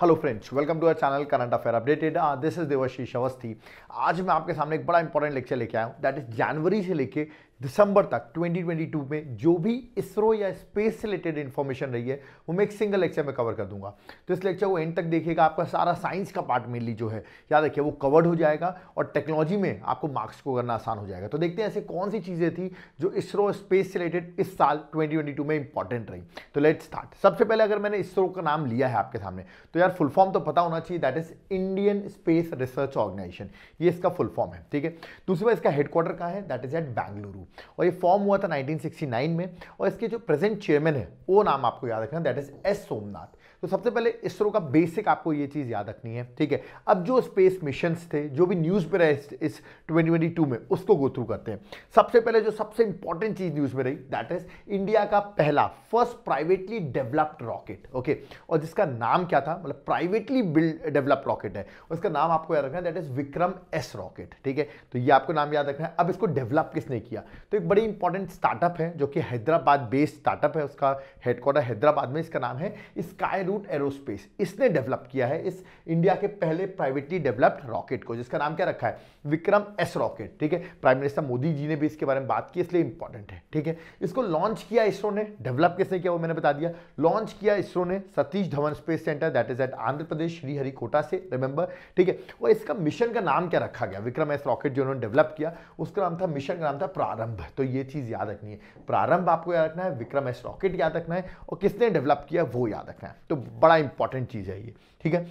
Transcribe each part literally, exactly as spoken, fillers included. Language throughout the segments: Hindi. Hello friends, welcome to our channel current affair updated. This is Devashish Awasthi. आज मैं आपके सामने एक बड़ा इंपॉर्टेंट लेक्चर लेके आया हूँ। दैट इज जनवरी से लेके दिसंबर तक दो हज़ार बाईस में जो भी इसरो या स्पेस से रिलेटेड इन्फॉर्मेशन रही है वो मैं एक सिंगल लेक्चर में कवर कर दूंगा। तो इस लेक्चर को एंड तक देखिएगा, आपका सारा साइंस का पार्ट मेनली जो है याद रखिए वो कवर्ड हो जाएगा और टेक्नोलॉजी में आपको मार्क्स को करना आसान हो जाएगा। तो देखते हैं ऐसे कौन सी चीज़ें थी जो इसरो स्पेस से रिलेटेड इस साल दो हज़ार बाईस में इंपॉर्टेंट रही। तो लेट्स स्टार्ट। सबसे पहले अगर मैंने इसरो का नाम लिया है आपके सामने तो यार फुल फॉर्म तो पता होना चाहिए। That is Indian space research organisation, ये इसका फुल फॉर्म है, ठीक है। दूसरी बात, इसका हेडक्वार्टर कहाँ है? That is at Bengaluru. और ये फॉर्म हुआ था नाइनटीन सिक्सटी नाइन में और इसके जो प्रेजेंट चेयरमैन है वो नाम आपको याद रखना, दैट इज एस सोमनाथ। तो सबसे पहले इसरो का बेसिक आपको ये चीज़ याद रखनी है, ठीक है। अब जो स्पेस मिशंस थे जो भी न्यूज़ पे रहे इस दो हज़ार बाईस में उसको गो थ्रू करते हैं। सबसे पहले जो सबसे इंपॉर्टेंट चीज़ न्यूज़ में रही दैट इज इंडिया का पहला first privately developed rocket, okay, और जिसका नाम क्या था, मतलब प्राइवेटली बिल्ड डेवलप्ड रॉकेट है, उसका नाम आपको याद रखना है, that is Vikram S rocket, ठीक है। तो ये आपको नाम याद रखना है। अब इसको डेवलप किसने किया? तो एक बड़ी इंपॉर्टेंट स्टार्टअप है जो कि हैदराबाद बेस्ड स्टार्टअप है, उसका हेडक्वार्टर हैदराबाद में, इसका नाम है स्काई रूट एरोस्पेस। इसने डेवलप किया है इस इंडिया के पहले प्राइवेटली डेवलप्ड रॉकेट को, जिसका नाम क्या रखा है? विक्रम एस रॉकेट, ठीक है। प्राइम मिनिस्टर मोदी जी ने भी इसके बारे में बात की, इसलिए इंपॉर्टेंट है, ठीक है। इसको लॉन्च किया इसरो ने, डेवलप कैसे किया वो मैंने बता दिया। लॉन्च किया इसरो ने Satish Dhawan space centre, that is at Andhra Pradesh Sriharikota से, रिमेंबर, ठीक है। और इसका मिशन का नाम क्या रखा गया? विक्रम एस रॉकेट जो उन्होंने डेवलप किया उसका नाम था, मिशन का नाम था प्रारंभ। तो ये चीज याद रखनी है, प्रारंभ आपको याद रखना है, विक्रम एस रॉकेट याद रखना है और किसने डेवलप किया वो याद रखना है। तो बड़ा इंपॉर्टेंट चीज है ये, ठीक है।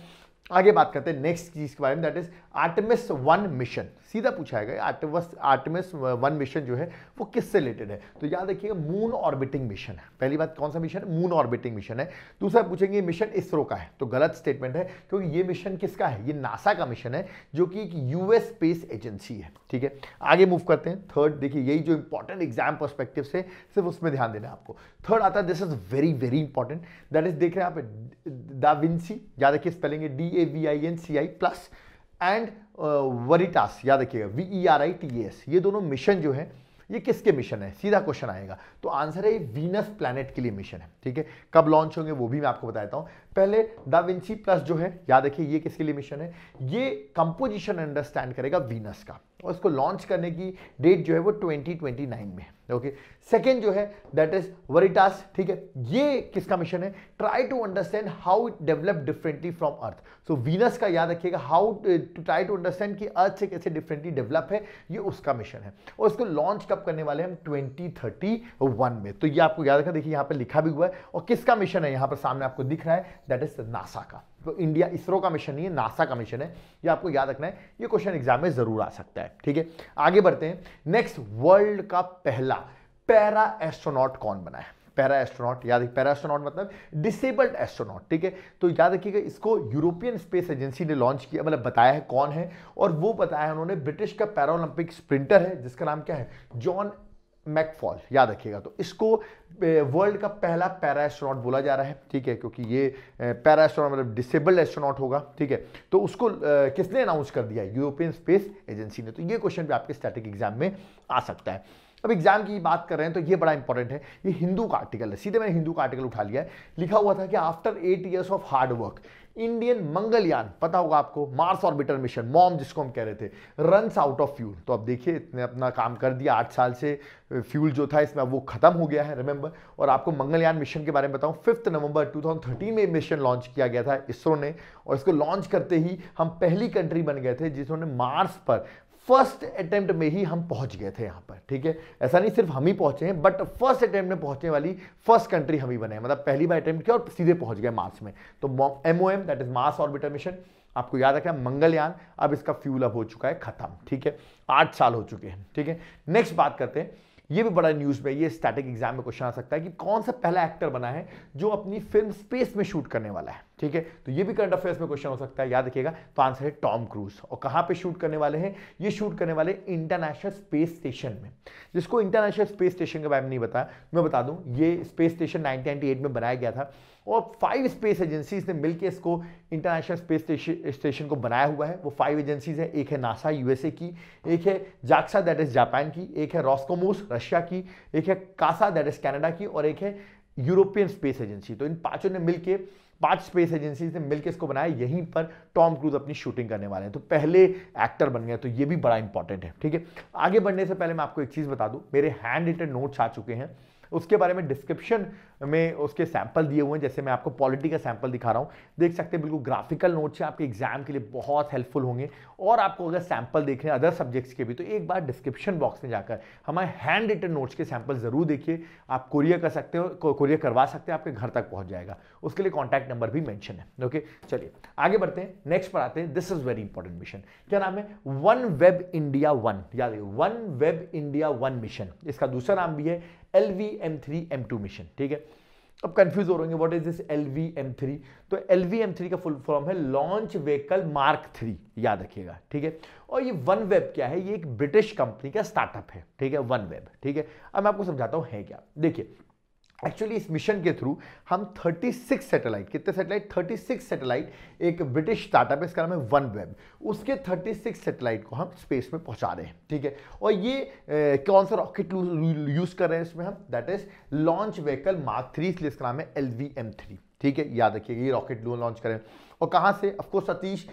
आगे बात करते हैं नेक्स्ट चीज के बारे में, that is Artemis one mission. सीधा पूछा गया आर्टेमिस आर्टेमिस वन मिशन जो है वो किससे रिलेटेड है? तो याद रखिएगा मून ऑर्बिटिंग मिशन है। पहली बात कौन सा मिशन है? मून ऑर्बिटिंग मिशन है। दूसरा पूछेंगे मिशन इसरो का है, तो गलत स्टेटमेंट है क्योंकि ये मिशन किसका है? ये नासा का मिशन है जो कि एक यूएस स्पेस एजेंसी है, ठीक है। आगे मूव करते हैं। थर्ड देखिए, यही जो इंपॉर्टेंट एग्जाम पर्सपेक्टिव से सिर्फ उसमें ध्यान देना आपको। थर्ड आता है, this is very very important, that is देख रहे हैं आप दाविंसी, याद रखिए स्पेलिंग है D A V I N C I plus and Veritas, याद रखिएगा V E R I T S. ये दोनों मिशन जो है ये किसके मिशन है? सीधा क्वेश्चन आएगा। तो आंसर है ये वीनस प्लैनेट के लिए मिशन है, ठीक है। कब लॉन्च होंगे वो भी मैं आपको बताता हूँ। पहले दाविंची प्लस जो है याद रखिए ये किसके लिए मिशन है? ये कंपोजिशन अंडरस्टैंड करेगा वीनस का और इसको लॉन्च करने की डेट जो है वो दो हज़ार उनतीस में है, ओके। सेकेंड जो है दैट इज वेरिटास, ठीक है। ये किसका मिशन है? Try to understand how it develop differently from Earth. So Venus का याद रखिएगा how to try to understand कि अर्थ से कैसे डिफरेंटली डेवलप है, ये उसका मिशन है और इसको लॉन्च कब करने वाले हम? दो हज़ार इकतीस में। तो ये आपको याद रखना, देखिए यहाँ पर लिखा भी हुआ है और किसका मिशन है यहाँ पर सामने आपको दिख रहा है, दैट इज नासा का। तो इंडिया इसरो का मिशन नहीं है, नासा का मिशन है, ये आपको याद रखना है। ये क्वेश्चन एग्जाम में जरूर आ सकता है, ठीक है। आगे बढ़ते हैं। नेक्स्ट, वर्ल्ड का पहला पैरा एस्ट्रोनॉट कौन बना है? पैरा एस्ट्रोनॉट याद रखिए, पैरा एस्ट्रोनॉट मतलब डिसेबल्ड एस्ट्रोनॉट, ठीक है। तो याद रखिएगा इसको यूरोपियन स्पेस एजेंसी ने लॉन्च किया, मतलब बताया है कौन है, और वो बताया उन्होंने ब्रिटिश का पैरालंपिक स्प्रिंटर है जिसका नाम क्या है? जॉन मैकफॉल, याद रखिएगा। तो इसको वर्ल्ड का पहला पैरा एस्ट्रोनॉट बोला जा रहा है, ठीक है, क्योंकि ये पैरा एस्ट्रोनॉट मतलब डिसेबल्ड एस्ट्रोनॉट होगा, ठीक है। तो उसको किसने अनाउंस कर दिया? यूरोपियन स्पेस एजेंसी ने। तो ये क्वेश्चन भी आपके स्टैटिक एग्जाम में आ सकता है। अब एग्जाम की बात कर रहे हैं तो ये बड़ा इंपॉर्टेंट है। ये हिंदू का आर्टिकल है, सीधे मैंने हिंदू का आर्टिकल उठा लिया है। लिखा हुआ था कि after eight years of hard work Indian Mangalyaan, पता होगा आपको, मार्स ऑर्बिटर मिशन मॉम जिसको हम कह रहे थे, रन्स आउट ऑफ फ्यूल। तो अब देखिए इसने अपना काम कर दिया, आठ साल से फ्यूल जो था इसमें वो खत्म हो गया है, रिमेंबर। और आपको मंगलयान मिशन के बारे में बताऊं, fifth November two thousand thirteen में मिशन लॉन्च किया गया था इसरो ने और इसको लॉन्च करते ही हम पहली कंट्री बन गए थे जिन्होंने मार्स पर फर्स्ट अटेम्प्ट में ही हम पहुंच गए थे यहाँ पर, ठीक है। ऐसा नहीं सिर्फ हम ही पहुंचे हैं, बट फर्स्ट अटेम्प्ट में पहुंचने वाली फर्स्ट कंट्री हम ही बने हैं, मतलब पहली बार अटेम्प्ट किया और सीधे पहुंच गए मार्स में। तो MOM that is Mars orbiter mission आपको याद रखना है। मंगलयान अब इसका फ्यूल अप हो चुका है, खत्म, ठीक है। आठ साल हो चुके हैं, ठीक है। नेक्स्ट बात करते हैं, ये भी बड़ा न्यूज़ में, ये स्टैटिक एग्जाम में क्वेश्चन आ सकता है कि कौन सा पहला एक्टर बना है जो अपनी फिल्म स्पेस में शूट करने वाला है, ठीक है। तो ये भी करंट अफेयर्स में क्वेश्चन हो सकता है, याद रखिएगा। तो आंसर है टॉम क्रूज। और कहाँ पे शूट करने वाले हैं? ये शूट करने वाले इंटरनेशनल स्पेस स्टेशन में। जिसको इंटरनेशनल स्पेस स्टेशन के बारे में नहीं बताया, मैं बता दूँ, ये space station nineteen ninety eight में बनाया गया था और फाइव स्पेस एजेंसीज ने मिलकर इसको इंटरनेशनल स्पेस स्टेशन को बनाया हुआ है। वो फाइव एजेंसीज है, एक है नासा यूएसए की, एक है जाक्सा दैट इज जापान की, एक है रॉस्कोमोस रशिया की, एक है कासा दैट इज कनाडा की और एक है यूरोपियन स्पेस एजेंसी। तो इन पांचों ने मिलकर पांच स्पेस एजेंसीज ने मिलकर इसको बनाया, यहीं पर टॉम क्रूज अपनी शूटिंग करने वाले हैं, तो पहले एक्टर बन गए, तो ये भी बड़ा इंपॉर्टेंट है। ठीक है, आगे बढ़ने से पहले मैं आपको एक चीज़ बता दूं, मेरे हैंड रिटन नोट्स आ चुके हैं, उसके बारे में डिस्क्रिप्शन में उसके सैंपल दिए हुए हैं, जैसे मैं आपको पॉलिटी का सैंपल दिखा रहा हूँ, देख सकते हैं, बिल्कुल ग्राफिकल नोट्स हैं, आपके एग्जाम के लिए बहुत हेल्पफुल होंगे। और आपको अगर सैंपल देखने अदर सब्जेक्ट्स के भी, तो एक बार डिस्क्रिप्शन बॉक्स में जाकर हमारे हैंड रिटन नोट्स के सैंपल ज़रूर देखिए, आप कोरियर कर सकते हो, कोरियर करवा सकते हैं, आपके घर तक पहुँच जाएगा, उसके लिए कॉन्टैक्ट नंबर भी मैंशन है। ओके, चलिए आगे बढ़ते हैं, नेक्स्ट पर आते हैं, this is very important mission, क्या नाम है, वन वेब इंडिया वन, याद रखिए OneWeb India one mission, इसका दूसरा नाम भी है L V M three M two mission. ठीक है, अब कंफ्यूज हो रहे हैं, what is this L V M three, तो एल वी एम थ्री का फुल फॉर्म है लॉन्च व्हीकल मार्क थ्री, याद रखिएगा। ठीक है, और ये वन वेब क्या है, ये एक ब्रिटिश कंपनी का स्टार्टअप है। ठीक है, वन वेब, ठीक है, अब मैं आपको समझाता हूँ है क्या। देखिए एक्चुअली इस मिशन के थ्रू हम छत्तीस सैटेलाइट, कितने सैटेलाइट, छत्तीस सैटेलाइट, एक ब्रिटिश स्टार्टअप है, इसका नाम है वन वेब, उसके छत्तीस सैटेलाइट को हम स्पेस में पहुंचा रहे हैं। ठीक है, और ये ए, कौन सा रॉकेट यूज़ कर रहे हैं इसमें हम, that is launch vehicle mark three, इसलिए इसका नाम है एल वी एम थ्री। ठीक है, याद रखिएगा, ये रॉकेट लॉन्च करें, और कहाँ से, of course Satish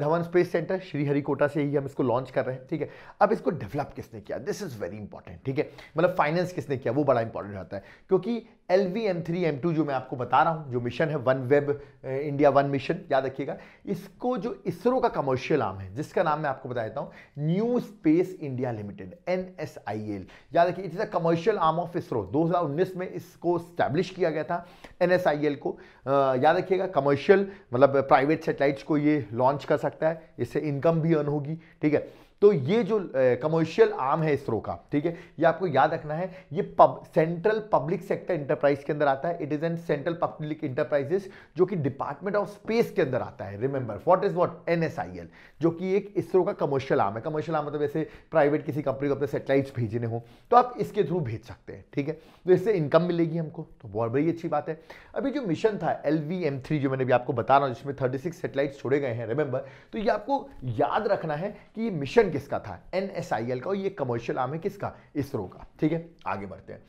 Dhawan space centre Sriharikota से ही हम इसको लॉन्च कर रहे हैं। ठीक है, अब इसको डेवलप किसने किया, दिस इज़ वेरी इंपॉर्टेंट। ठीक है, मतलब फाइनेंस किसने किया, वो बड़ा इंपॉर्टेंट रहता है, क्योंकि L V M three M two जो मैं आपको बता रहा हूँ, जो मिशन है OneWeb India one mission, याद रखिएगा, इसको जो इसरो का कमर्शियल आर्म है, जिसका नाम मैं आपको बता देता हूँ, new space India Limited, N S I L, याद रखिए, it's a commercial arm of ISRO. दो हज़ार उन्नीस में इसको स्टैब्लिश किया गया था, एन एस आई एल को, याद रखिएगा, कमर्शियल मतलब प्राइवेट सैटेलाइट्स को ये लॉन्च कर सकता है, इससे इनकम भी अर्न होगी। ठीक है, तो ये जो कमर्शियल आर्म है इसरो का, ठीक है, ये आपको याद रखना है, ये pub central public sector enterprise के अंदर आता है, it is an central public enterprises, जो कि डिपार्टमेंट ऑफ स्पेस के अंदर आता है। Remember what is what, N S I L, जो कि एक इसरो का कमर्शियल आर्म है। कमर्शियल आर्म मतलब ऐसे प्राइवेट किसी कंपनी को अपने सेटेलाइट्स भेजने हो तो आप इसके थ्रू भेज सकते हैं। ठीक है, तो इससे इनकम मिलेगी हमको, तो बहुत बड़ी अच्छी बात है। अभी जो मिशन था एल वी एम थ्री, जो मैंने भी आपको बता रहा हूँ, जिसमें थर्टी सिक्स सेटेलाइट्स छोड़े गए हैं, रिमेंबर, तो ये आपको याद रखना है कि ये मिशन किसका था, एन एस आई एल का, और ये कमर्शियल आर्म है किसका, इसरो का। ठीक है, आगे बढ़ते हैं,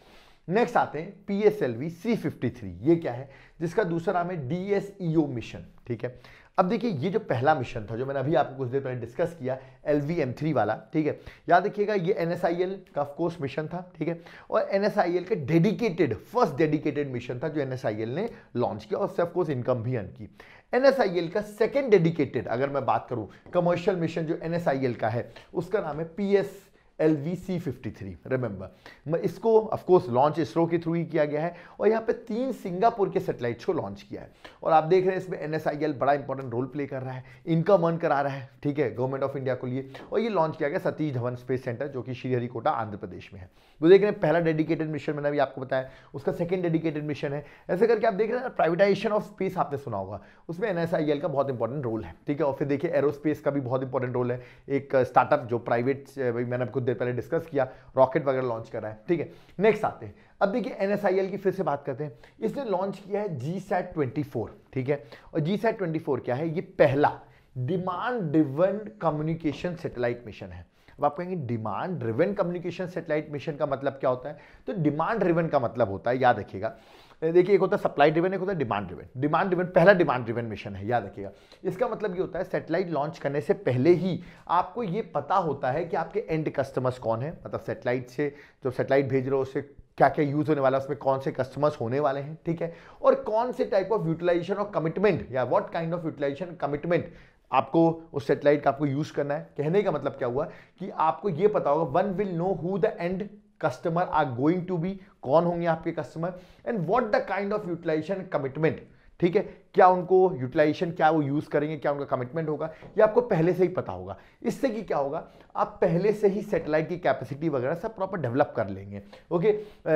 नेक्स्ट आते हैं P S L V C fifty three, ये क्या है, जिसका दूसरा नाम है D S E O mission. ठीक है, अब देखिए ये जो पहला मिशन था, जो मैंने अभी आपको कुछ देर पहले डिस्कस किया, एल वी एम थ्री वाला, ठीक है, याद रखिएगा, ये एन एस आई एल का ऑफ कोर्स मिशन था। ठीक है, और एन एस आई एल का डेडिकेटेड फर्स्ट डेडिकेटेड मिशन था, जो एन एस आई एल ने लॉन्च किया, और उससे ऑफ कोर्स इनकम भी अर्न की। एन एस आई एल का सेकेंड डेडिकेटेड, अगर मैं बात करूं कमर्शियल मिशन जो एन एस आई एल का है, उसका नाम है P S L V C fifty three, remember, इसको ऑफ कोर्स लॉन्च इसरो के थ्रू ही किया गया है, और यहाँ पे तीन सिंगापुर के सैटेलाइट्स को लॉन्च किया है। और आप देख रहे हैं इसमें एन एस आई एल बड़ा इंपॉर्टेंट रोल प्ले कर रहा है, इनकम अर्न करा रहा है। ठीक है, गवर्नमेंट ऑफ इंडिया को लिए, और ये लॉन्च किया गया सतीश धवन स्पेस सेंटर, जो कि श्रीहरिकोटा आंध्र प्रदेश में है। तो देख रहे हैं पहला डेडिकेटेड मिशन मैंने अभी आपको बताया, उसका सेकेंड डेडिकेटेड मिशन है। ऐसे करके आप देख रहे हैं प्राइवेटाइजेशन ऑफ स्पेस, आपने सुना होगा, उसमें एन एस आई एल का बहुत इंपॉर्टेंट रोल है। ठीक है, और फिर देखिए एरोस्पेस का भी बहुत इंपॉर्टेंट रोल है, एक स्टार्टअप जो प्राइवेट, मैंने आपको पहले डिस्कस किया, रॉकेट वगैरह लॉन्च कर रहा है। ठीक है, नेक्स्ट आते हैं, अब देखिए एन एस आई एल की फिर से बात करते हैं, इसने लॉन्च किया है जी सैट ट्वेंटी फोर। ठीक है, और जी सैट ट्वेंटी फोर क्या है, ये पहला demand driven communication satellite mission है। अब आप कहेंगे demand driven communication satellite mission का मतलब क्या होता है, तो डिमांड ड्रिवन का मतलब होता है, याद रखिएगा, देखिए एक होता है सप्लाई ड्रिवन, एक होता है डिमांड ड्रिवन। डिमांड ड्रिवन पहला डिमांड ड्रिवन मिशन है, याद रखिएगा। इसका मतलब ये होता है सैटेलाइट लॉन्च करने से पहले ही आपको ये पता होता है कि आपके एंड कस्टमर्स कौन है, मतलब सैटेलाइट से जो सैटेलाइट भेज रहे हो उससे क्या क्या यूज़ होने वाला है, उसमें कौन से कस्टमर्स होने वाले हैं। ठीक है, और कौन से टाइप ऑफ यूटिलाइजेशन और कमिटमेंट, या what kind of utilisation commitment आपको उस सैटेलाइट का आपको यूज़ करना है। कहने का मतलब क्या हुआ कि आपको ये पता होगा, one will know who the end customer are going to be, कौन होंगे आपके customer, and what the kind of utilisation commitment. ठीक है, क्या उनको यूटिलाइजेशन, क्या वो यूज़ करेंगे, क्या उनका कमिटमेंट होगा, ये आपको पहले से ही पता होगा। इससे कि क्या होगा, आप पहले से ही सैटेलाइट की कैपेसिटी वगैरह सब प्रॉपर डेवलप कर लेंगे। ओके,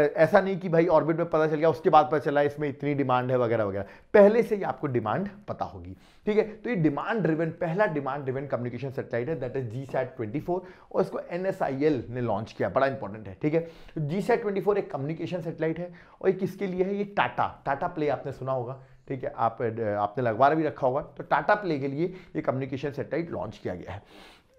ऐसा नहीं कि भाई ऑर्बिट में पता चल गया, उसके बाद पता चला इसमें इतनी डिमांड है वगैरह वगैरह, पहले से ही आपको डिमांड पता होगी। ठीक है, तो ये डिमांड ड्रिवन, पहला डिमांड ड्रिवन कम्युनिकेशन सैटेलाइट है, that is G SAT twenty four, और इसको एन एस आई एल ने लॉन्च किया, बड़ा इंपॉर्टेंट है। ठीक है, जी सैट ट्वेंटी फोर एक कम्युनिकेशन सैटेलाइट है, और ये किसके लिए है, ये टाटा, टाटा प्ले आपने सुना होगा। ठीक है, आप आपने लगवा भी रखा होगा, तो टाटा प्ले के लिए ये कम्युनिकेशन सैटेलाइट लॉन्च किया गया है।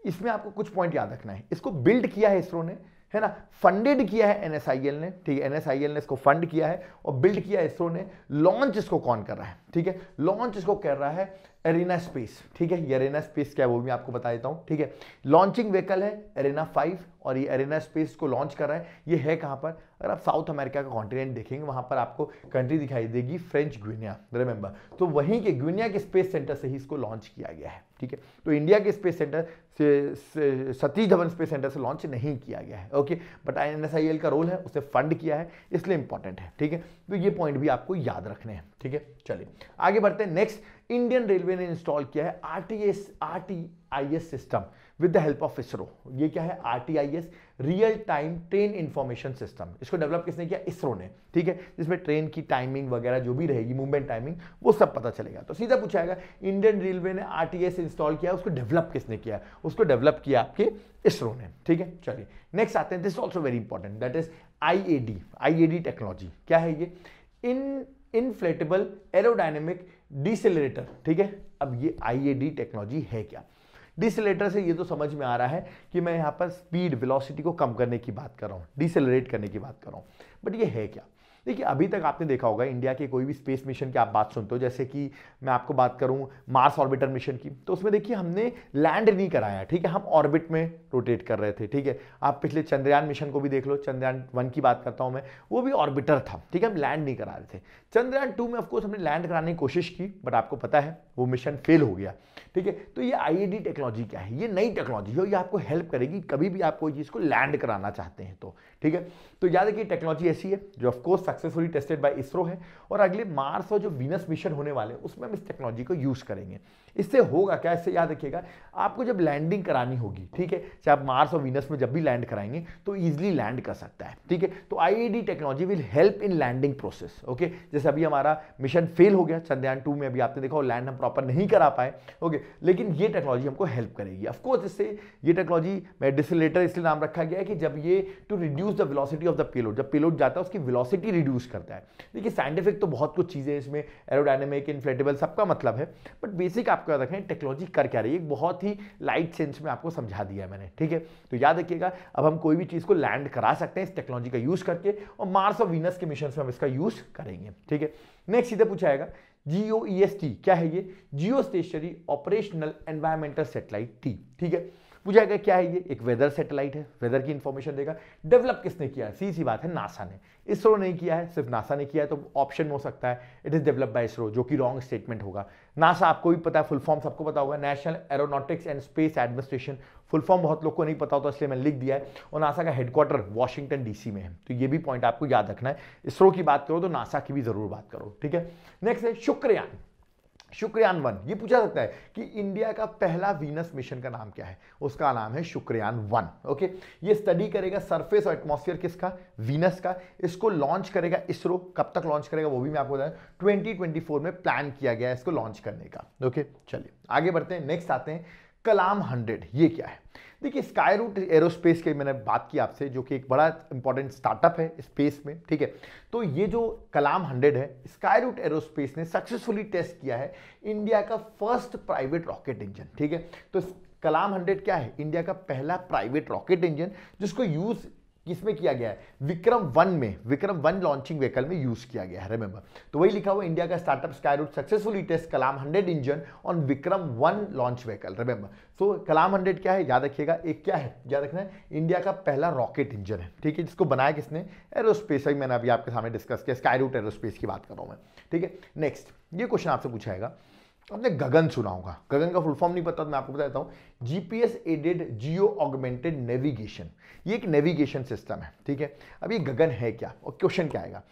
इसमें आपको कुछ पॉइंट याद रखना है, इसको बिल्ड किया है इसरो ने, है ना, फंडेड किया है एन एस आई एल ने। ठीक है, एन एस आई एल ने इसको फंड किया है और बिल्ड किया है इसरो ने, लॉन्च इसको कौन कर रहा है। ठीक है। लॉन्च इसको कर रहा है एरिना स्पेस, ठीक है। ये एरिना स्पेस क्या है वो भी आपको बता देता हूं, ठीक है। लॉन्चिंग व्हीकल है एरिना फाइव और ये एरिना स्पेस को लॉन्च कर रहा है। ये है कहां पर, अगर आप साउथ अमेरिका का कॉन्टिनेंट देखेंगे वहां पर आपको कंट्री दिखाई देगी फ्रेंच ग्विनिया, रिमेंबर। तो वहीं के ग्विनिया के स्पेस सेंटर से ही इसको लॉन्च किया गया है, ठीक है। तो इंडिया के स्पेस सेंटर से, सतीश धवन स्पेस सेंटर से लॉन्च नहीं किया गया है, okay. But I N S I L का रोल है, उसे फंड किया है, इसलिए इंपॉर्टेंट है, ठीक है। तो ये पॉइंट भी आपको याद रखने हैं, ठीक है। चलिए आगे बढ़ते हैं। नेक्स्ट, इंडियन रेलवे ने इंस्टॉल किया है RTS RTIS system with the help of ISRO. ये क्या है, RTIS real time train information system. इसको डेवलप किसने किया, इसरो ने, ठीक है। जिसमें ट्रेन की टाइमिंग वगैरह जो भी रहेगी, मूवमेंट टाइमिंग, वो सब पता चलेगा। तो सीधा पूछा जाएगा इंडियन रेलवे ने आरटीएस इंस्टॉल किया है, उसको डेवलप किसने किया, उसको डेवलप किया आपके इसरो ने, ठीक है। चलिए नेक्स्ट आते हैं, this is also very important, that is IAD. IAD technology क्या है, ये इन इनफ्लेटेबल एरोडायनेमिक डिसेलेरेटर, ठीक है। अब ये आईएडी टेक्नोलॉजी है क्या, डिसेलेरेटर से ये तो समझ में आ रहा है कि मैं यहाँ पर स्पीड वेलोसिटी को कम करने की बात कर रहा हूँ, डिसेलेरेट करने की बात कर रहा हूँ। बट ये है क्या, देखिए अभी तक आपने देखा होगा इंडिया के कोई भी स्पेस मिशन की आप बात सुनते हो, जैसे कि मैं आपको बात करूँ मार्स ऑर्बिटर मिशन की, तो उसमें देखिए हमने लैंड नहीं कराया, ठीक है, हम ऑर्बिट में रोटेट कर रहे थे, ठीक है। आप पिछले चंद्रयान मिशन को भी देख लो, चंद्रयान वन की बात करता हूँ मैं, वो भी ऑर्बिटर था, ठीक है, हम लैंड नहीं करा रहे थे। चंद्रयान टू में ऑफकोर्स हमने लैंड कराने की कोशिश की, बट आपको पता है वो मिशन फेल हो गया, ठीक है। तो ये आईएडी टेक्नोलॉजी क्या है, ये नई टेक्नोलॉजी है, ये आपको हेल्प करेगी कभी भी आप कोई चीज़ को लैंड कराना चाहते हैं तो, ठीक है। तो याद रखिए टेक्नोलॉजी ऐसी है जो of course successfully tested by ISRO है, और अगले मार्स और जो वीनस मिशन होने वाले उसमें हम इस टेक्नोलॉजी को यूज़ करेंगे। इससे होगा क्या, इससे याद रखिएगा आपको जब लैंडिंग करानी होगी, ठीक है, चाहे आप मार्स और वीनस में जब भी लैंड कराएंगे तो ईजिली लैंड कर सकता है, ठीक है। तो IAD technology will help in landing process, okay. जैसे अभी हमारा मिशन फेल हो गया चंद्रयान टू में, अभी आपने देखा लैंड हम प्रॉपर नहीं करा पाए, ओके, लेकिन ये टेक्नोलॉजी हमको हेल्प करेगी। ऑफ कोर्स इससे ये टेक्नोलॉजी मैं डिसेलेरेटर इसलिए नाम रखा गया है कि जब ये to reduce the velocity of the payload, जब पेलोड जाता है उसकी वेलोसिटी रिड्यूस करता है। देखिए साइंटिफिक तो बहुत कुछ चीजें इसमें, एरोडायनेमिक, इन्फ्लेटेबल, सबका मतलब है, बट बेसिक आपको याद रखना है टेक्नोलॉजी कर क्या रही है। बहुत ही लाइट सेंस में आपको समझा दिया मैंने, ठीक है। तो याद रखिएगा अब हम कोई भी चीज को लैंड करा सकते हैं इस टेक्नोलॉजी का यूज करके, और मार्स और वीनस के मिशन में हम इसका यूज करेंगे, ठीक है। नेक्स्ट सीधा पूछा जाएगा जीओईएसटी क्या है, ये geo stationary operational environmental satellite T, ठीक है। पूछा जाएगा क्या है ये, एक वेदर सैटेलाइट है, वेदर की इंफॉर्मेशन देगा। डेवलप किसने किया है, सीधी सी बात है नासा ने, इसरो ने किया है, सिर्फ नासा ने किया है। तो ऑप्शन हो सकता है it is developed by ISRO, जो कि रॉन्ग स्टेटमेंट होगा। नासा आपको भी पता है, फुल फॉर्म सबको पता होगा, national aeronautics and space administration, full form बहुत लोग को नहीं पता होता इसलिए मैंने लिख दिया है। और नासा का हेडक्वार्टर वॉशिंगटन डीसी में है, तो ये भी पॉइंट आपको याद रखना है। इसरो की बात करो तो नासा की भी जरूर बात करो, ठीक है। नेक्स्ट है शुक्रयान, शुक्रयान वन। ये पूछा सकता है कि इंडिया का पहला वीनस मिशन का नाम क्या है, उसका नाम है शुक्रयान वन, ओके। ये स्टडी करेगा सरफेस और एटमॉस्फेयर किसका, वीनस का। इसको लॉन्च करेगा इसरो, कब तक लॉन्च करेगा वो भी मैं आपको बताऊं, ट्वेंटी ट्वेंटी फोर में प्लान किया गया है इसको लॉन्च करने का, ओके। चलिए आगे बढ़ते हैं। नेक्स्ट आते हैं कलाम हंड्रेड। ये क्या है, देखिए स्काईरूट एरोस्पेस की मैंने बात की आपसे, जो कि एक बड़ा इंपॉर्टेंट स्टार्टअप है स्पेस में, ठीक है। तो ये जो कलाम हंड्रेड है, स्काईरूट एरोस्पेस ने सक्सेसफुली टेस्ट किया है इंडिया का फर्स्ट प्राइवेट रॉकेट इंजन, ठीक है। तो कलाम हंड्रेड क्या है, इंडिया का पहला प्राइवेट रॉकेट इंजन, जिसको यूज किसमें किया गया है, विक्रम वन में, विक्रम वन लॉन्चिंग व्हीकल में यूज किया गया है, रिमेंबर। तो वही लिखा हुआ, इंडिया का startup Skyroot successfully test Kalam hundred engine on Vikram one launch vehicle, remember. So Kalam hundred क्या है, याद रखिएगा एक क्या है, याद रखना है इंडिया का पहला रॉकेट इंजन है, ठीक है। जिसको बनाया किसने, एरोस्पेस, मैंने अभी आपके सामने डिस्कस किया, स्काईरूट एरोस्पेस की बात कर रहा हूँ मैं, ठीक है। नेक्स्ट ये क्वेश्चन आपसे पूछा जाएगा, आपने गगन सुना होगा, गगन का फुल फॉर्म नहीं पता तो मैं आपको बता देता हूँ, GPS aided geo augmented navigation. ये एक नेविगेशन सिस्टम है, ठीक है। अब ये गगन है क्या और क्वेश्चन क्या आएगा,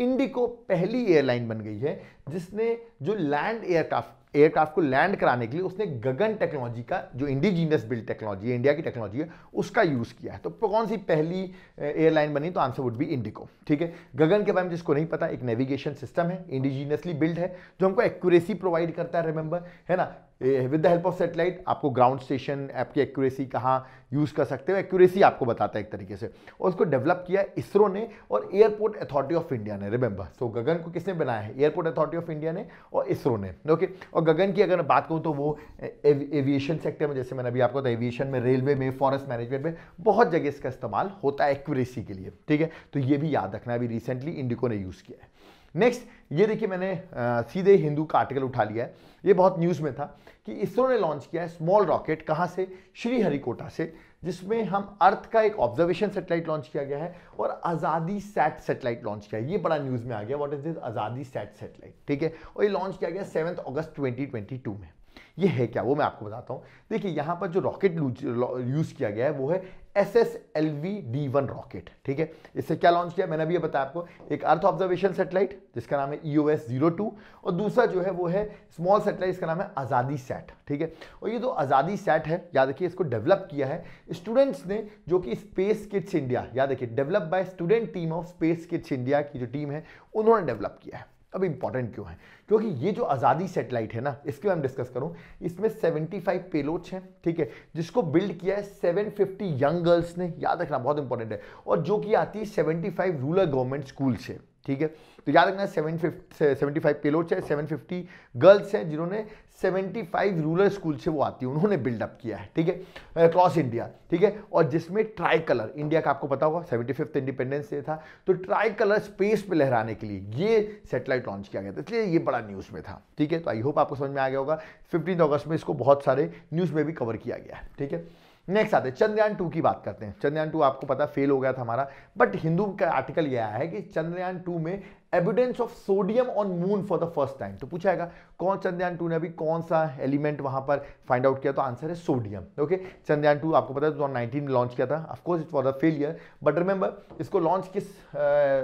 इंडिगो पहली एयरलाइन बन गई है जिसने जो लैंड एयरक्राफ्ट एयरक्राफ्ट को लैंड कराने के लिए उसने गगन टेक्नोलॉजी का, जो इंडिजीनियस बिल्ड टेक्नोलॉजी है, इंडिया की टेक्नोलॉजी है, उसका यूज किया है। तो कौन सी पहली एयरलाइन बनी, तो आंसर वुड बी इंडिगो, ठीक है। गगन के बारे में जिसको नहीं पता, एक नेविगेशन सिस्टम है, इंडिजीनियसली बिल्ड है, जो हमको एक्यूरेसी प्रोवाइड करता है, रिमेंबर, है ना। With the help of satellite आपको ग्राउंड स्टेशन, आपकी एक्यूरेसी कहाँ यूज कर सकते हो, एक्यूरेसी आपको बताता है एक तरीके से। और उसको डेवलप किया इसरो ने और एयरपोर्ट अथॉरिटी ऑफ इंडिया ने, रिमेंबर। सो गगन को किसने बनाया है, एयरपोर्ट अथॉरिटी ऑफ इंडिया ने और इसरो ने, ओके। और गगन की अगर बात करूँ तो वो एविएशन सेक्टर में, जैसे मैंने अभी आपको बताया, एविएशन में, रेलवे में, फॉरेस्ट मैनेजमेंट में, बहुत जगह इसका इस्तेमाल होता है एक्यूरेसी के लिए, ठीक है। तो ये भी याद रखना, अभी रिसेंटली इंडिगो ने यूज किया है। नेक्स्ट, ये देखिए मैंने आ, सीधे हिंदू का आर्टिकल उठा लिया है, ये बहुत न्यूज़ में था कि इसरो ने लॉन्च किया है स्मॉल रॉकेट, कहाँ से, श्रीहरिकोटा से, जिसमें हम अर्थ का एक ऑब्जर्वेशन सैटेलाइट लॉन्च किया गया है और आज़ादी सैट सैटेलाइट लॉन्च किया है। ये बड़ा न्यूज़ में आ गया, what is this Azadi set satellite, ठीक है। और ये लॉन्च किया गया seventh August twenty twenty two में। ये है क्या वो मैं आपको बताता हूँ। देखिए यहाँ पर जो रॉकेट यूज़ किया गया है वो है S S L V D one rocket, ठीक है। इससे क्या लॉन्च किया, मैंने अभी ये बताया आपको, एक अर्थ ऑब्जर्वेशन सैटेलाइट जिसका नाम है E O S zero two और दूसरा जो है वो है स्मॉल सैटेलाइट जिसका नाम है आज़ादी सैट, ठीक है। और ये जो आज़ादी सैट है, याद रखिए इसको डेवलप किया है स्टूडेंट्स ने जो कि स्पेस किड्स इंडिया, याद रखिए develop by student team of space kids India की जो टीम है उन्होंने डेवलप किया है। अब इंपॉर्टेंट क्यों है, क्योंकि ये जो आज़ादी सैटेलाइट है ना, इसके मैं डिस्कस करूँ, इसमें पचहत्तर पेलोड्स हैं, ठीक है, जिसको बिल्ड किया है सात सौ पचास यंग गर्ल्स ने, याद रखना बहुत इंपॉर्टेंट है, और जो कि आती है पचहत्तर रूरल गवर्नमेंट स्कूल से, ठीक है। तो याद रखना seven fifty seventy five payloads है, सेवन फिफ्टी गर्ल्स हैं जिन्होंने पचहत्तर रूरल स्कूल से वो आती है, उन्होंने बिल्डअप किया है, ठीक है, अक्रॉस इंडिया, ठीक है। और जिसमें ट्राई कलर, इंडिया का आपको पता होगा सेवेंटी फिफ्थ इंडिपेंडेंस डे था, तो ट्राई कलर स्पेस पे लहराने के लिए ये सैटेलाइट लॉन्च किया गया था, इसलिए ये बड़ा न्यूज़ में था, ठीक है। तो आई होप आपको समझ में आ गया होगा। फिफ्टीन अगस्त में इसको बहुत सारे न्यूज़ में भी कवर किया गया है, ठीक है। नेक्स्ट आते हैं चंद्रयान टू की बात करते हैं। चंद्रयान टू आपको पता फेल हो गया था हमारा, बट हिंदू का आर्टिकल यह आया है कि चंद्रयान टू में evidence of sodium on moon for the first time. तो पूछा जाएगा कौन, चंद्रयान टू ने अभी कौन सा एलिमेंट वहां पर फाइंड आउट किया, तो आंसर है सोडियम। ओके, चंद्रयान टू आपको पता है दो हज़ार उन्नीस में लॉन्च किया था, of course it was a failure, but remember इसको लॉन्च किस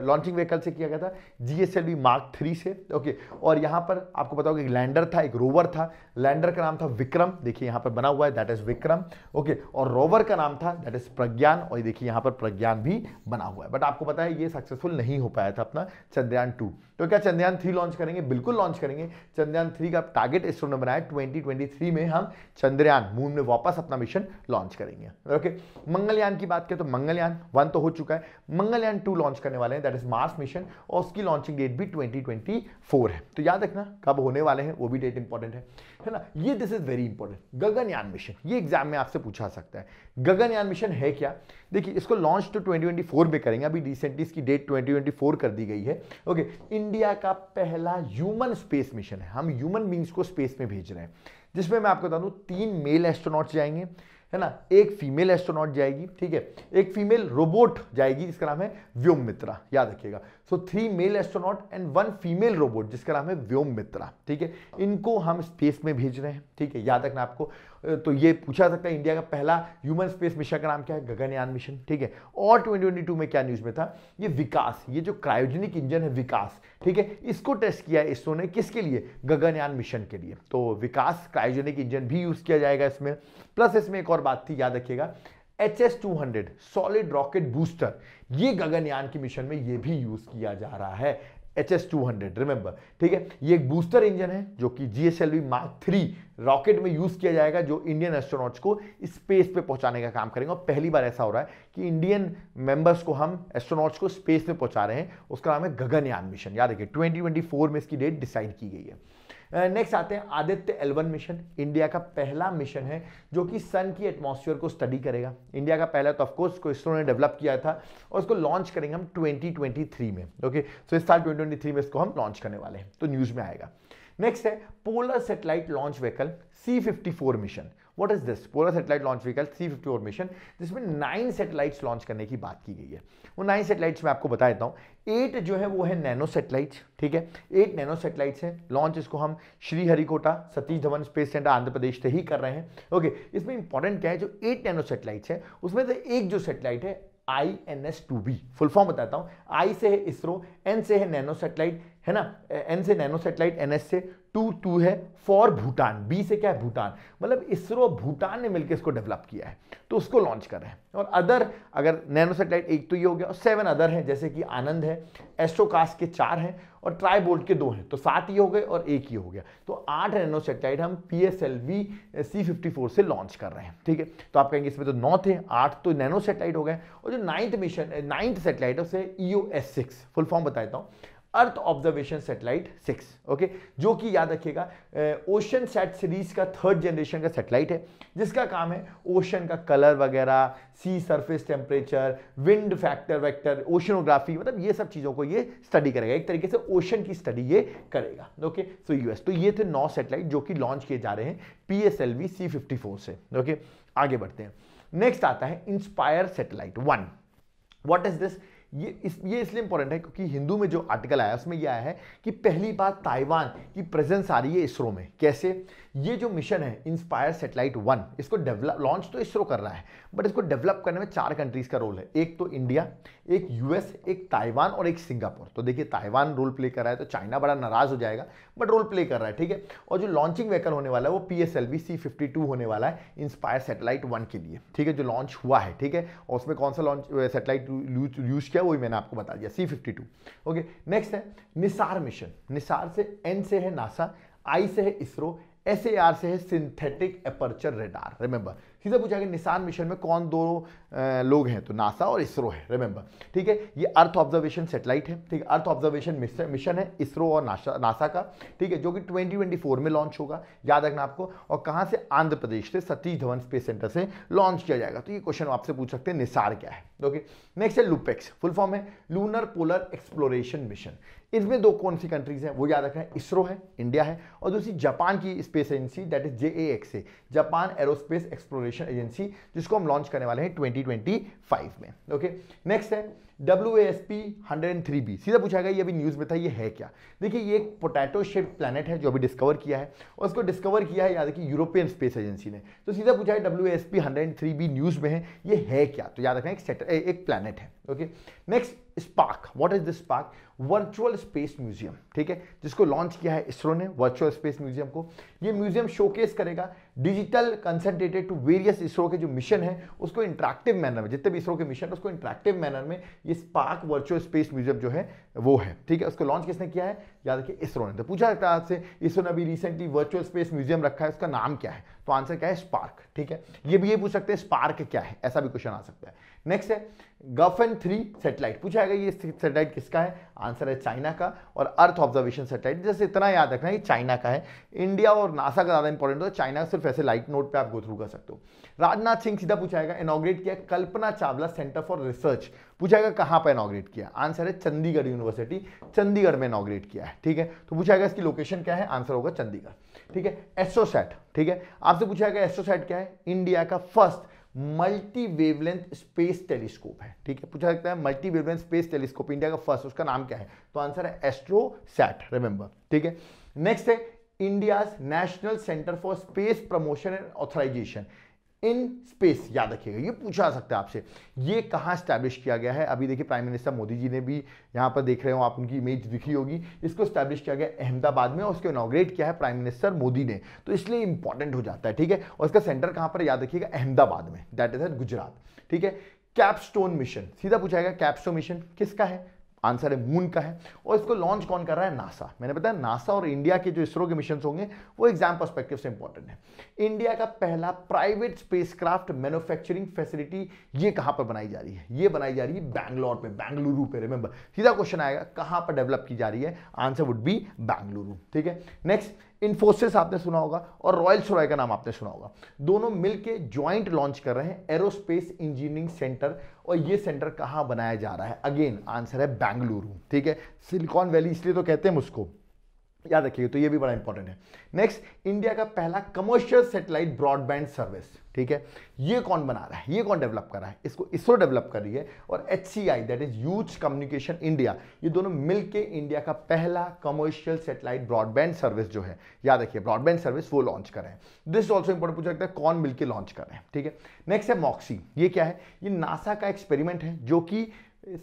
लॉन्चिंग व्हीकल से किया गया था, G S L V mark three से, ओके। और यहाँ पर आपको पता होगा एक लैंडर था, एक रोवर था, लैंडर का नाम था विक्रम, देखिए यहाँ पर बना हुआ है दैट इज विक्रम, ओके, और रोवर का नाम था दैट इज प्रज्ञान, और देखिए यहाँ पर प्रज्ञान भी बना हुआ है, बट आपको पता है ये सक्सेसफुल नहीं हो पाया था अपना चंद्रयान टू। तो क्या चंद्रयान थ्री लॉन्च करेंगे, बिल्कुल लॉन्च करेंगे। चंद्रयान थ्री का टारगेट इसरो ने बनाया ट्वेंटी ट्वेंटी थ्री में हम चंद्रयान मून में वापस अपना मिशन लॉन्च करेंगे, ओके। मंगलयान की बात करें तो मंगलयान वन तो हो चुका है, मंगलयान टू लॉन्च करने वाले हैं दैट इज मार्स मिशन, और उसकी लॉन्चिंग डेट भी ट्वेंटी ट्वेंटी फोर है, तो याद रखना कब होने वाले हैं वो भी डेट इंपॉर्टेंट है, है ना। ये this is very important. Gaganyaan mission, ये एग्जाम में आपसे पूछा सकता है। गगनयान मिशन है क्या, देखिए इसको लॉन्च तो ट्वेंटी ट्वेंटी फोर में करेंगे, अभी रिसेंटली इसकी डेट ट्वेंटी ट्वेंटी फोर कर दी गई है, ओके। इंडिया का पहला ह्यूमन स्पेस मिशन है, हम ह्यूमन बींग्स को स्पेस में भेज रहे हैं, जिसमें मैं आपको बता दूं तीन मेल एस्ट्रोनॉट्स जाएंगे, है ना, एक फीमेल एस्ट्रोनॉट जाएगी, ठीक है, एक फीमेल रोबोट जाएगी जिसका नाम है व्योम मित्रा, याद रखिएगा। So three male astronaut and one female robot जिसका नाम है व्योम मित्रा, ठीक है, इनको हम स्पेस में भेज रहे हैं, ठीक है, याद रखना आपको। तो ये पूछा सकता है इंडिया का पहला ह्यूमन स्पेस मिशन का नाम क्या है, गगनयान मिशन, ठीक है। और ट्वेंटी ट्वेंटी टू में क्या न्यूज़ में था, ये विकास, ये जो क्रायोजेनिक इंजन है विकास, ठीक है, इसको टेस्ट किया है इसरो ने, किसके लिए, गगनयान मिशन के लिए। तो विकास क्रायोजेनिक इंजन भी यूज़ किया जाएगा इसमें, प्लस इसमें एक और बात थी, याद रखिएगा, H S two hundred solid rocket booster, ये गगनयान के मिशन में ये भी यूज़ किया जा रहा है, H S two hundred remember, ठीक है। ये एक बूस्टर इंजन है जो कि G S L V mark three rocket में यूज़ किया जाएगा, जो इंडियन एस्ट्रोनॉट्स को स्पेस पे पहुंचाने का काम करेंगे, और पहली बार ऐसा हो रहा है कि इंडियन मेंबर्स को, हम एस्ट्रोनॉट्स को स्पेस में पहुंचा रहे हैं, उसका नाम है गगनयान मिशन, याद रखिए ट्वेंटी ट्वेंटी फोर में इसकी डेट डिसाइड की गई है। नेक्स्ट आते हैं Aditya L one mission, India का पहला मिशन है जो कि सन की एटमॉस्फेयर को स्टडी करेगा, इंडिया का पहला, तो ऑफकोर्स इसको इसरो ने डेवलप किया था, और इसको लॉन्च करेंगे हम ट्वेंटी ट्वेंटी थ्री में, ओके। सो इस साल ट्वेंटी ट्वेंटी थ्री में इसको हम लॉन्च करने वाले हैं, तो न्यूज़ में आएगा। नेक्स्ट है polar satellite launch vehicle C fifty four mission, what is this, polar satellite launch vehicle C fifty four mission, जिसमें नाइन सैटेलाइट्स लॉन्च करने की बात की गई है। वो नाइन सैटेलाइट्स में आपको बता देता हूँ, एट जो है वो है नैनो सैटेलाइट्स, ठीक है, एट नैनो सैटेलाइट्स हैं, लॉन्च इसको हम श्रीहरिकोटा सतीश धवन स्पेस सेंटर आंध्र प्रदेश से ही कर रहे हैं, ओके। इसमें इंपॉर्टेंट क्या है, जो एट नैनो सैटेलाइट्स हैं उसमें से एक जो सैटेलाइट है I N S two B, full form बताता हूँ, आई से है इसरो, एन से है नैनो सैटेलाइट, है ना, एन से नैनो सैटेलाइट, एन एस से, टू टू है फॉर भूटान, बी से क्या है भूटान, मतलब इसरो भूटान ने मिलकर इसको डेवलप किया है, तो उसको लॉन्च कर रहे हैं। और अदर अगर नैनो सैटेलाइट एक तो ये हो गया, और सेवन अदर हैं जैसे कि आनंद है, एस्ट्रोकास्ट के चार हैं, और ट्राइबोल्ट के दो हैं, तो सात ये हो गए और एक ये हो गया, तो आठ नैनो सैटेलाइट हम P S L V C fifty four से लॉन्च कर रहे हैं, ठीक है। तो आप कहेंगे इसमें तो नौ थे, आठ तो नैनो सैटेलाइट हो गए, और जो नाइन्थ मिशन नाइन्थ सैटेलाइट है उसे E O S six, full form बताता हूँ, earth observation satellite six, okay, जो कि याद रखिएगा ओशन सैट सीरीज का थर्ड जनरेशन का सैटेलाइट है, जिसका काम है ओशन का कलर वगैरह, sea surface temperature, wind factor vector, oceanography, मतलब ये सब चीज़ों को ये स्टडी करेगा, एक तरीके से ओशन की स्टडी ये करेगा, ओके। सो यूएस तो ये थे नौ सैटेलाइट जो कि लॉन्च किए जा रहे हैं P S L V C fifty four से, ओके। आगे बढ़ते हैं, नेक्स्ट आता है inspire satellite one. What is this? ये इस ये इसलिए इंपॉर्टेंट है क्योंकि हिंदू में जो आर्टिकल आया उसमें यह आया है कि पहली बार ताइवान की प्रेजेंस आ रही है इसरो में। कैसे? ये जो मिशन है इंस्पायर सैटेलाइट वन, इसको डेवलप लॉन्च तो इसरो कर रहा है, बट इसको डेवलप करने में चार कंट्रीज का रोल है, एक तो इंडिया, एक यूएस, एक ताइवान और एक सिंगापुर। तो देखिए ताइवान रोल प्ले कर रहा है तो चाइना बड़ा नाराज हो जाएगा, बट रोल प्ले कर रहा है, ठीक है। और जो लॉन्चिंग व्हीकल होने वाला है वो P S L V C fifty two होने वाला है इंस्पायर सैटेलाइट वन के लिए, ठीक है, जो लॉन्च हुआ है, ठीक है। और उसमें कौन सा लॉन्च सैटेलाइट यूज किया वही मैंने आपको बता दिया, C fifty two, okay. Next है निसार मिशन। निसार से एन से है नासा, आई से है इसरो, एस ए आर से है सिंथेटिक एपर्चर रेडार। रिमेंबर सीधा पूछा गया निसान मिशन में कौन दो लोग हैं, तो नासा और इसरो है, रिमेंबर, ठीक है। ये अर्थ ऑब्जर्वेशन सैटेलाइट है, ठीक है, अर्थ ऑब्जर्वेशन मिशन है इसरो और नासा नासा का, ठीक है, जो कि ट्वेंटी ट्वेंटी फोर में लॉन्च होगा, याद रखना आपको। और कहाँ से? आंध्र प्रदेश से सतीश धवन स्पेस सेंटर से लॉन्च किया जाएगा। तो ये क्वेश्चन आपसे पूछ सकते हैं निसार क्या है, ओके। नेक्स्ट है लूपेक्स, फुल फॉर्म है लूनर पोलर एक्सप्लोरेशन मिशन। इसमें दो कौन सी कंट्रीज हैं वो याद रखना है, इसरो है, इंडिया है, और दूसरी जापान की space agency that is J A X A, Japan aerospace exploration agency, जिसको हम लॉन्च करने वाले हैं ट्वेंटी ट्वेंटी फाइव में, ओके। नेक्स्ट है W A S P one O three B. सीधा पूछा गया, ये अभी न्यूज़ में था, ये है क्या? देखिए ये एक पोटैटो शेप्ड प्लैनेट है जो अभी डिस्कवर किया है, और इसको डिस्कवर किया है याद रखिए यूरोपियन स्पेस एजेंसी ने। तो सीधा पूछा है W A S P one O three B news में है, ये है क्या? तो याद रखना एक सेट एक प्लैनेट है, okay. Next spark. What is this spark? Virtual space museum, ठीक है, जिसको लॉन्च किया है इसरो ने, वर्चुअल स्पेस म्यूजियम को। ये म्यूजियम शोकेस करेगा digital concentrated to various ISRO के जो मिशन है उसको इंटरेक्टिव मैनर में, जितने भी इसरो के मिशन है उसको इंटरेक्टिव मैनर में ये स्पार्क वर्चुअल स्पेस म्यूजियम जो है वो है, ठीक है। उसको लॉन्च किसने किया है? याद रखिए इसरो ने। तो पूछा जाता है आपसे इसरो ने अभी रिसेंटली वर्चुअल स्पेस म्यूजियम रखा है, उसका नाम क्या है? तो आंसर क्या है? स्पार्क, ठीक है। ये भी ये पूछ सकते हैं स्पार्क क्या है, ऐसा भी क्वेश्चन आ सकता है। नेक्स्ट है गैगन थ्री सैटेलाइट। पूछा जाएगा ये सैटेलाइट किसका है? आंसर है चाइना का। और अर्थ ऑब्जर्वेशन सैटेलाइट, जैसे इतना याद रखना है चाइना का है, इंडिया और नासा का ज़्यादा इंपॉर्टेंट है, चाइना सिर्फ ऐसे लाइट नोट पे आप गो थ्रू कर सकते हो। राजनाथ सिंह, सीधा पूछा जाएगा इनॉग्रेट किया Kalpana Chawla centre for research. पूछा जाएगा कहाँ पर इनॉग्रेट किया? आंसर है चंडीगढ़ यूनिवर्सिटी, चंडीगढ़ में इनॉग्रेट किया है, ठीक है। तो पूछा जाएगा इसकी लोकेशन क्या है? आंसर होगा चंडीगढ़, ठीक है। एस्ट्रोसैट, ठीक है, आपसे पूछा जाएगा एस्ट्रोसैट क्या है? इंडिया का first multi wavelength space telescope है, ठीक है। पूछा सकता है multi wavelength space telescope India का फर्स्ट, उसका नाम क्या है? तो आंसर है एस्ट्रोसैट, रिमेंबर, ठीक है। नेक्स्ट है India national centre for space promotion and authorisation in space. याद रखिएगा ये पूछा जा सकता है आपसे, ये कहाँ स्टैब्लिश किया गया है? अभी देखिए प्राइम मिनिस्टर मोदी जी ने भी यहाँ पर देख रहे हो आप, उनकी इमेज दिखी होगी, इसको स्टैब्लिश किया गया अहमदाबाद में और उसको इनॉग्रेट किया है प्राइम मिनिस्टर मोदी ने, तो इसलिए इंपॉर्टेंट हो जाता है, ठीक है। और इसका सेंटर कहाँ पर? याद रखिएगा अहमदाबाद में, दैट इज एट गुजरात, ठीक है। कैपस्टोन मिशन, सीधा पूछा जाएगा कैपस्टोन मिशन किसका है? आंसर है मून का है। और इसको लॉन्च कौन कर रहा है? नासा। मैंने बताया नासा और इंडिया के जो इसरो के मिशन होंगे वो एग्जाम पर्सपेक्टिव से इंपॉर्टेंट है। इंडिया का पहला प्राइवेट स्पेसक्राफ्ट मैन्युफैक्चरिंग फैसिलिटी ये कहाँ पर बनाई जा रही है? ये बनाई जा रही है बैंगलोर पे, बेंगलुरु पे, रिमेंबर। सीधा क्वेश्चन आएगा कहाँ पर डेवलप की जा रही है? आंसर वुड बी बेंगलुरु, ठीक है। नेक्स्ट इन्फोसिस आपने सुना होगा और रॉयल सोराय का नाम आपने सुना होगा, दोनों मिलके ज्वाइंट लॉन्च कर रहे हैं एरोस्पेस इंजीनियरिंग सेंटर। और ये सेंटर कहाँ बनाया जा रहा है? अगेन आंसर है बेंगलुरु, ठीक है, सिलिकॉन वैली इसलिए तो कहते हैं उसको, याद रखिए। तो ये भी बड़ा इंपॉर्टेंट है। नेक्स्ट इंडिया का पहला कमर्शियल सैटेलाइट ब्रॉडबैंड सर्विस, ठीक है। ये कौन बना रहा है? ये कौन डेवलप कर रहा है? इसको इसरो डेवलप कर रही है और H C I that is huge communication India, ये दोनों मिलके इंडिया का पहला कमर्शियल सैटेलाइट ब्रॉडबैंड सर्विस जो है, याद रखिए ब्रॉडबैंड सर्विस वो लॉन्च कर रहे हैं। दिस ऑल्सो इंपॉर्टेंट, पूछा जाता है कौन मिलके लॉन्च कर रहे हैं, ठीक है। नेक्स्ट है मॉक्सी। ये क्या है? ये नासा का एक्सपेरिमेंट है जो कि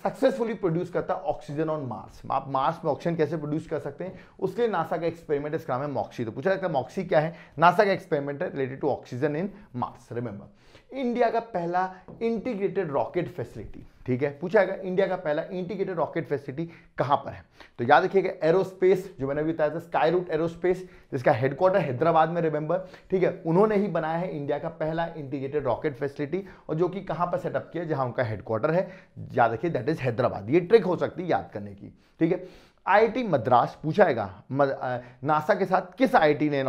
सक्सेसफुली प्रोड्यूस करता है ऑक्सीजन ऑन मार्स। आप मार्स में ऑक्सीजन कैसे प्रोड्यूस कर सकते हैं उसके लिए नासा का एक्सपेरिमेंट, इसका नाम है मॉक्सी। तो पूछा जाता है मॉक्सी क्या है? नासा का एक्सपेरिमेंट है related to oxygen in Mars, remember. India का पहला इंटीग्रेटेड रॉकेट फैसिलिटी, ठीक है। पूछा जाएगा इंडिया का पहला इंटीग्रेटेड रॉकेट फैसिलिटी कहाँ पर है? तो याद रखिएगा एरोस्पेस, जो मैंने अभी बताया था स्काई रूट एरोस्पेस, जिसका हेडक्वार्टर हैदराबाद में, रिमेंबर, ठीक है, उन्होंने ही बनाया है इंडिया का पहला इंटीग्रेटेड रॉकेट फैसिलिटी। और जो कि कहाँ पर सेटअप किया? जहाँ उनका हेडक्वार्टर है, याद रखिए दैट इज हैदराबाद। ये ट्रिक हो सकती है याद करने की, ठीक है। आईआईटी मद्रास पूछा जाएगा। नासा के साथ किस आईआईटी ने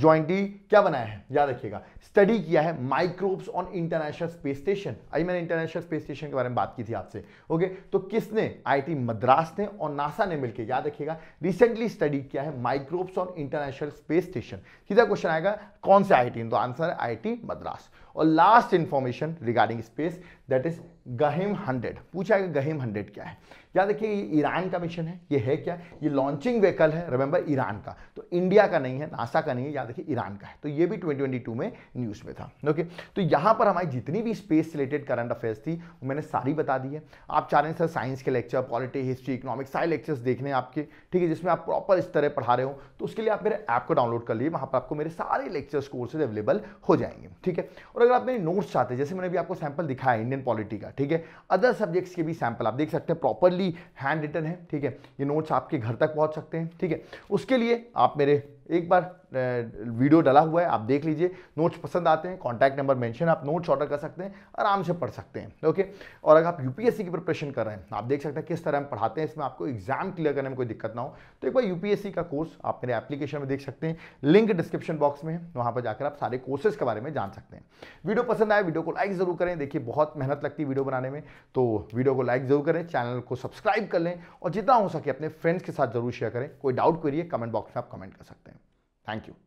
जॉइंटली क्या बनाया है, याद रखिएगा, स्टडी किया है microbes on international space station. अभी मैंने इंटरनेशनल स्पेस स्टेशन के बारे में बात की थी आपसे, ओके। तो किसने, आईआईटी मद्रास ने और नासा ने मिलकर, याद रखिएगा, रिसेंटली स्टडी किया है microbes on international space station. सीधा क्वेश्चन आएगा कौन से आईआईटी ने, तो आंसर है आईआईटी मद्रास। और last information regarding space, that is Ghaem hundred. पूछा है गहेम हंड्रेड क्या है, याद रखिए ये ईरान का मिशन है। ये है क्या, ये लॉन्चिंग व्हीकल है, रिमेंबर ईरान का, तो इंडिया का नहीं है, नासा का नहीं है, याद रखिए ईरान का है। तो ये भी ट्वेंटी ट्वेंटी टू में न्यूज़ में था, ओके। तो यहाँ पर हमारी जितनी भी स्पेस रिलेटेड करंट अफेयर्स थी वो मैंने सारी बता दी है। आप चाह रहे हैं सर साइंस के लेक्चर, पॉलिटी, हिस्ट्री, इकोनॉमिक्स, सारे लेक्चर्स देखने आपके, ठीक है, जिसमें आप प्रॉपर इस तरह पढ़ा रहे हो, तो उसके लिए आप मेरे ऐप को डाउनलोड कर लिए, वहाँ पर आपको मेरे सारे लेक्चर्स कोर्सेज अवेलेबल हो जाएंगे, ठीक है। और अगर आप मेरे नोट्स चाहते हैं, जैसे मैंने भी आपको सैंपल दिखाया इंडियन पॉलिटी का, ठीक है, अदर सब्जेक्ट्स के भी सैंपल आप देख सकते हैं, प्रॉपरली हैंड रिटन है, ठीक है, ये नोट्स आपके घर तक पहुंच सकते हैं, ठीक है। उसके लिए आप मेरे एक बार वीडियो डाला हुआ है, आप देख लीजिए, नोट्स पसंद आते हैं, कॉन्टैक्ट नंबर मेंशन, आप नोट्स ऑर्डर कर सकते हैं, आराम से पढ़ सकते हैं, ओके। और अगर आप यूपीएससी की प्रिपरेशन कर रहे हैं, आप देख सकते हैं किस तरह हम पढ़ाते हैं, इसमें आपको एग्जाम क्लियर करने में कोई दिक्कत ना हो, तो एक बार यूपीएससी का कोर्स आप मेरे एप्लीकेशन में देख सकते हैं, लिंक डिस्क्रिप्शन बॉक्स में है, वहाँ पर जाकर आप सारे कोर्सेज के बारे में जान सकते हैं। वीडियो पसंद आए, वीडियो को लाइक ज़रूर करें, देखिए बहुत मेहनत लगती है वीडियो बनाने में, तो वीडियो को लाइक ज़रूर करें, चैनल को सब्सक्राइब कर लें, और जितना हो सके अपने फ्रेंड्स के साथ जरूर शेयर करें। कोई डाउट करिए कमेंट बॉक्स में आप कमेंट कर सकते हैं। Thank you.